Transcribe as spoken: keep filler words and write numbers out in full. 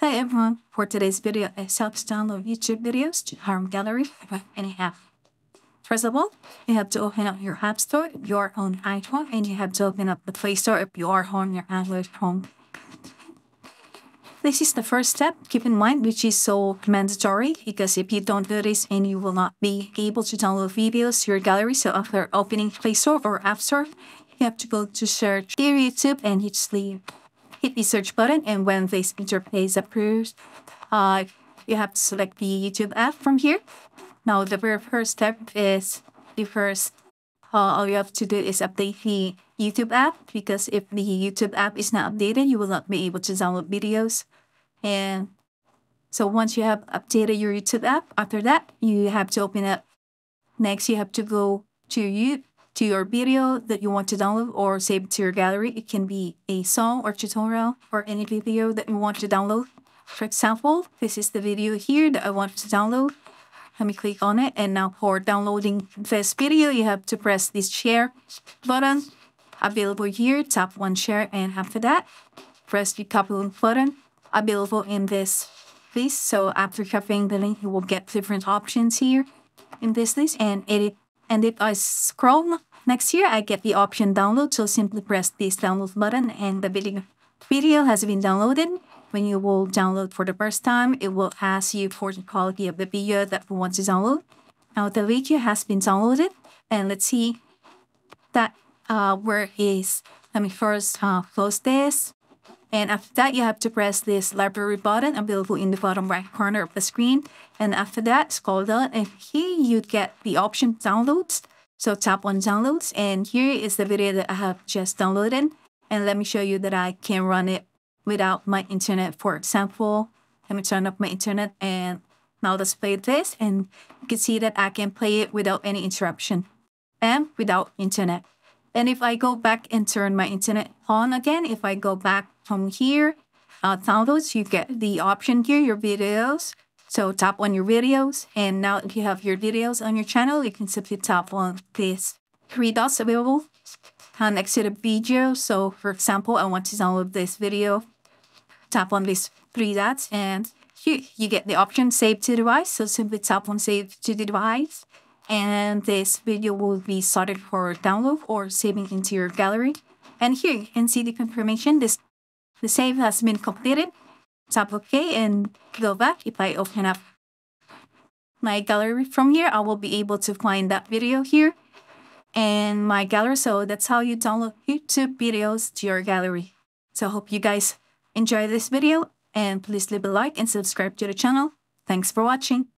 Hi everyone, for today's video, it helps download YouTube videos to Harm Gallery by any app. First of all, you have to open up your App Store, your own iPhone, and you have to open up the Play Store if you are on your Android phone. This is the first step, keep in mind, which is so mandatory, because if you don't do this, then you will not be able to download videos to your gallery. So after opening Play Store or App Store, you have to go to search your YouTube and hit sleep. Hit the search button, and when this interface appears, uh, you have to select the YouTube app from here. Now, the very first step is the first, uh, all you have to do is update the YouTube app, because if the YouTube app is not updated, you will not be able to download videos. And so once you have updated your YouTube app, after that, you have to open up. Next, you have to go to YouTube. To your video that you want to download or save to your gallery. It can be a song or tutorial or any video that you want to download. For example, this is the video here that I want to download. Let me click on it, and now for downloading this video, you have to press this share button available here, tap one share, and after that, press the copy link button available in this list. So after copying the link, you will get different options here in this list, and edit. And if I scroll next here, I get the option download. So simply press this download button and the video, video has been downloaded. When you will download for the first time, it will ask you for the quality of the video that you want to download. Now the video has been downloaded, and let's see that uh, where it is. Let me first uh, close this. And after that, you have to press this library button available in the bottom right corner of the screen. And after that, scroll down, and here you get the option downloads. So tap on downloads, and here is the video that I have just downloaded. And let me show you that I can run it without my internet. For example, let me turn off my internet, and now let's play this. And you can see that I can play it without any interruption and without internet. And if I go back and turn my internet on again, if I go back from here, uh, downloads, you get the option here, your videos. So tap on your videos, and now if you have your videos on your channel, you can simply tap on these three dots available next to the video. So for example, I want to download this video. Tap on these three dots, and here you get the option save to device. So simply tap on save to device, and this video will be sorted for download or saving into your gallery. And here you can see the confirmation. This the save has been completed. Tap OK and go back. If I open up my gallery from here, I will be able to find that video here in my gallery. So that's how you download YouTube videos to your gallery. So I hope you guys enjoy this video, and please leave a like and subscribe to the channel. Thanks for watching.